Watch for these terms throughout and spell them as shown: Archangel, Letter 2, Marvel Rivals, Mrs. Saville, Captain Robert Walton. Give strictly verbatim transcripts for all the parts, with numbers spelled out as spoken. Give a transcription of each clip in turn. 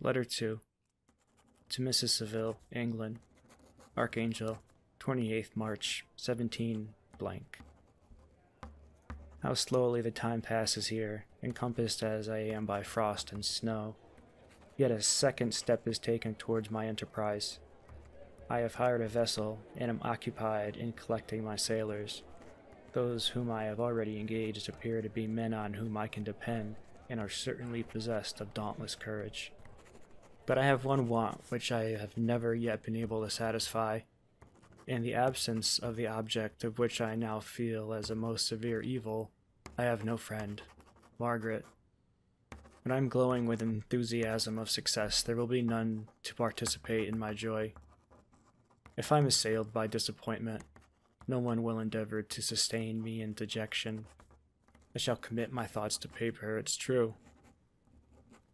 Letter two. To Missus Saville, England. Archangel, twenty-eighth March, seventeen blank. How slowly the time passes here, encompassed as I am by frost and snow. Yet a second step is taken towards my enterprise. I have hired a vessel, and am occupied in collecting my sailors. Those whom I have already engaged appear to be men on whom I can depend, and are certainly possessed of dauntless courage. But I have one want which I have never yet been able to satisfy. In the absence of the object of which I now feel as a most severe evil, I have no friend, Margaret. When I am glowing with enthusiasm of success, there will be none to participate in my joy. If I am assailed by disappointment, no one will endeavor to sustain me in dejection. I shall commit my thoughts to paper, it's true,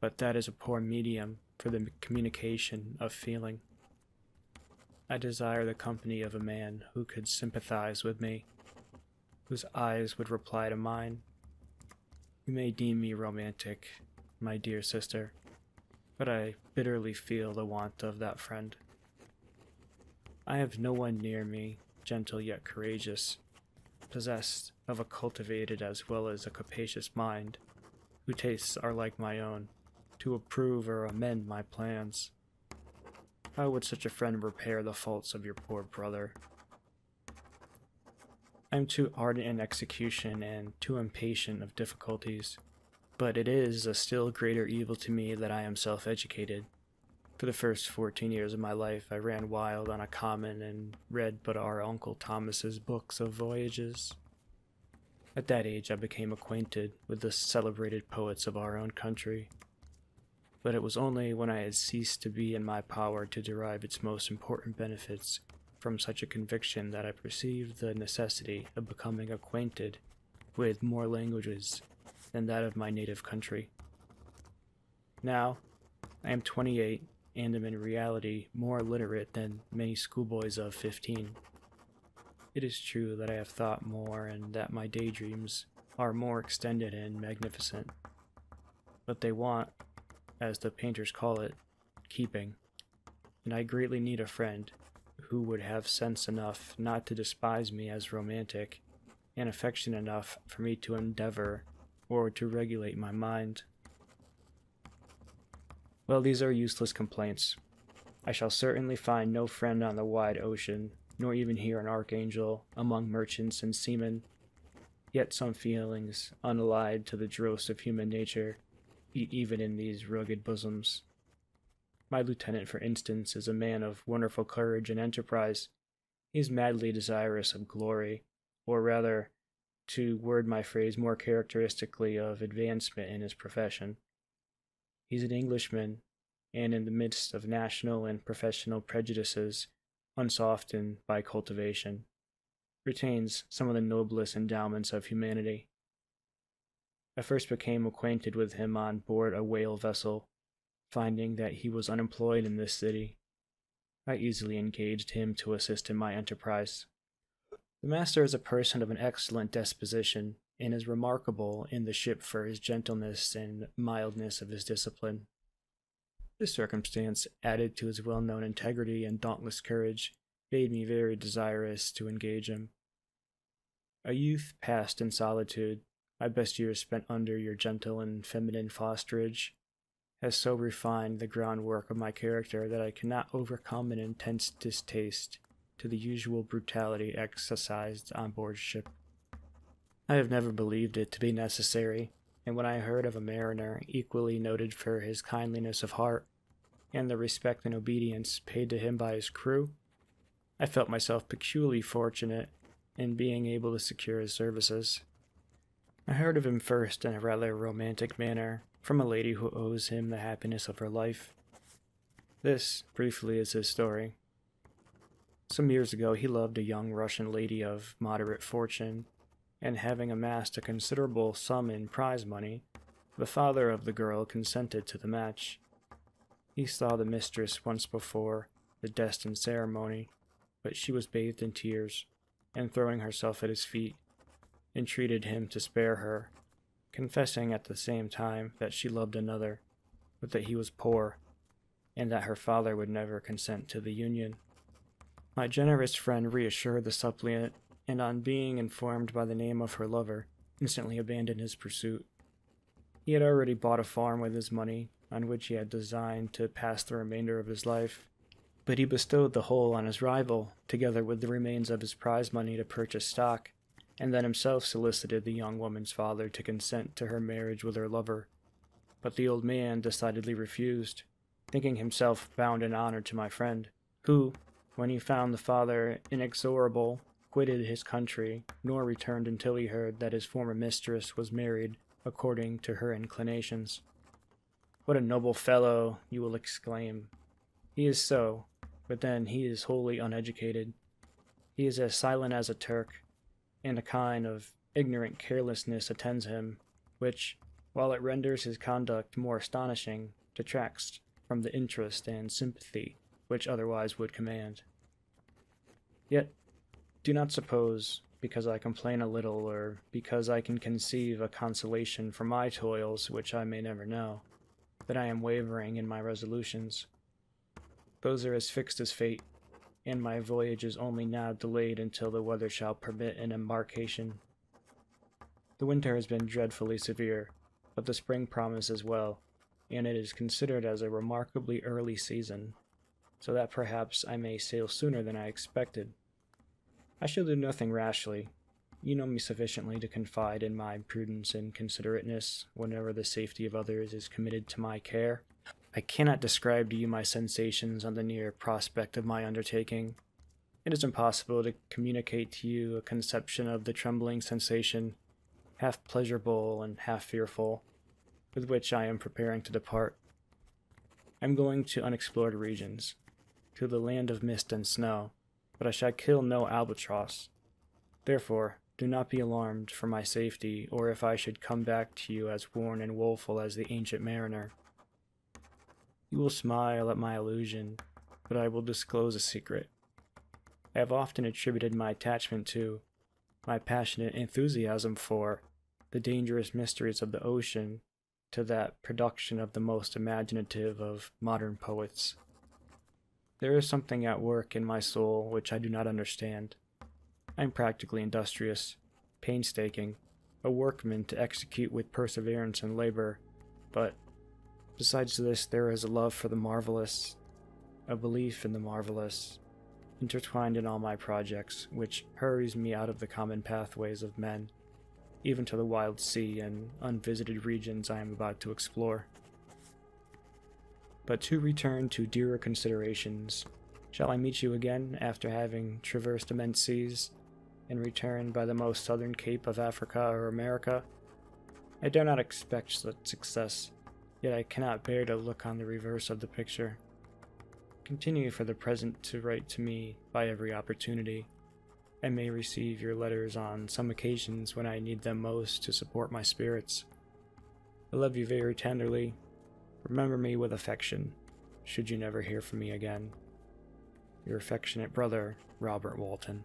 but that is a poor medium for the communication of feeling. I desire the company of a man who could sympathize with me, whose eyes would reply to mine. You may deem me romantic, my dear sister, but I bitterly feel the want of that friend. I have no one near me, gentle yet courageous, possessed of a cultivated as well as a capacious mind, whose tastes are like my own, to approve or amend my plans. How would such a friend repair the faults of your poor brother? I am too ardent in execution and too impatient of difficulties, but it is a still greater evil to me that I am self-educated. For the first fourteen years of my life, I ran wild on a common and read but our Uncle Thomas's books of voyages. At that age, I became acquainted with the celebrated poets of our own country. But it was only when I had ceased to be in my power to derive its most important benefits from such a conviction that I perceived the necessity of becoming acquainted with more languages than that of my native country. Now, I am twenty-eight and am in reality more literate than many schoolboys of fifteen. It is true that I have thought more and that my daydreams are more extended and magnificent, but they want, as the painters call it, keeping, and I greatly need a friend who would have sense enough not to despise me as romantic, and affection enough for me to endeavor or to regulate my mind. Well, these are useless complaints. I shall certainly find no friend on the wide ocean, nor even here an archangel among merchants and seamen. Yet some feelings, unallied to the dross of human nature, even in these rugged bosoms. My lieutenant, for instance, is a man of wonderful courage and enterprise. He is madly desirous of glory, or rather, to word my phrase more characteristically, of advancement in his profession. He is an Englishman, and in the midst of national and professional prejudices, unsoftened by cultivation, retains some of the noblest endowments of humanity. I first became acquainted with him on board a whale vessel, finding that he was unemployed in this city. I easily engaged him to assist in my enterprise. The master is a person of an excellent disposition, and is remarkable in the ship for his gentleness and mildness of his discipline. This circumstance, added to his well-known integrity and dauntless courage, made me very desirous to engage him. A youth passed in solitude, my best years spent under your gentle and feminine fosterage, has so refined the groundwork of my character that I cannot overcome an intense distaste to the usual brutality exercised on board ship. I have never believed it to be necessary, and when I heard of a mariner equally noted for his kindliness of heart and the respect and obedience paid to him by his crew, I felt myself peculiarly fortunate in being able to secure his services. I heard of him first in a rather romantic manner, from a lady who owes him the happiness of her life. This, briefly, is his story. Some years ago he loved a young Russian lady of moderate fortune, and having amassed a considerable sum in prize money, the father of the girl consented to the match. He saw the mistress once before the destined ceremony, but she was bathed in tears, and throwing herself at his feet, entreated him to spare her, confessing at the same time that she loved another, but that he was poor and that her father would never consent to the union. My generous friend reassured the suppliant, and on being informed by the name of her lover, instantly abandoned his pursuit. He had already bought a farm with his money, on which he had designed to pass the remainder of his life, but he bestowed the whole on his rival, together with the remains of his prize money to purchase stock, and then himself solicited the young woman's father to consent to her marriage with her lover. But the old man decidedly refused, thinking himself bound in honor to my friend, who, when he found the father inexorable, quitted his country, nor returned until he heard that his former mistress was married according to her inclinations. What a noble fellow, you will exclaim. He is so, but then he is wholly uneducated. He is as silent as a Turk, and a kind of ignorant carelessness attends him, which, while it renders his conduct more astonishing, detracts from the interest and sympathy which otherwise would command. Yet, do not suppose, because I complain a little, or because I can conceive a consolation for my toils which I may never know, that I am wavering in my resolutions. Those are as fixed as fate, and my voyage is only now delayed until the weather shall permit an embarkation. The winter has been dreadfully severe, but the spring promises well, and it is considered as a remarkably early season, so that perhaps I may sail sooner than I expected. I shall do nothing rashly. You know me sufficiently to confide in my prudence and considerateness whenever the safety of others is committed to my care. I cannot describe to you my sensations on the near prospect of my undertaking. It is impossible to communicate to you a conception of the trembling sensation, half pleasurable and half fearful, with which I am preparing to depart. I am going to unexplored regions, to the land of mist and snow, but I shall kill no albatross. Therefore, do not be alarmed for my safety, or if I should come back to you as worn and woeful as the ancient mariner. You will smile at my illusion, but I will disclose a secret. I have often attributed my attachment to, my passionate enthusiasm for, the dangerous mysteries of the ocean to that production of the most imaginative of modern poets. There is something at work in my soul which I do not understand. I am practically industrious, painstaking, a workman to execute with perseverance and labor, but besides this, there is a love for the marvelous, a belief in the marvelous, intertwined in all my projects, which hurries me out of the common pathways of men, even to the wild sea and unvisited regions I am about to explore. But to return to dearer considerations, shall I meet you again after having traversed immense seas, and returned by the most southern cape of Africa or America? I dare not expect such success. Yet I cannot bear to look on the reverse of the picture. Continue for the present to write to me by every opportunity. I may receive your letters on some occasions when I need them most to support my spirits. I love you very tenderly. Remember me with affection, should you never hear from me again. Your affectionate brother, Robert Walton.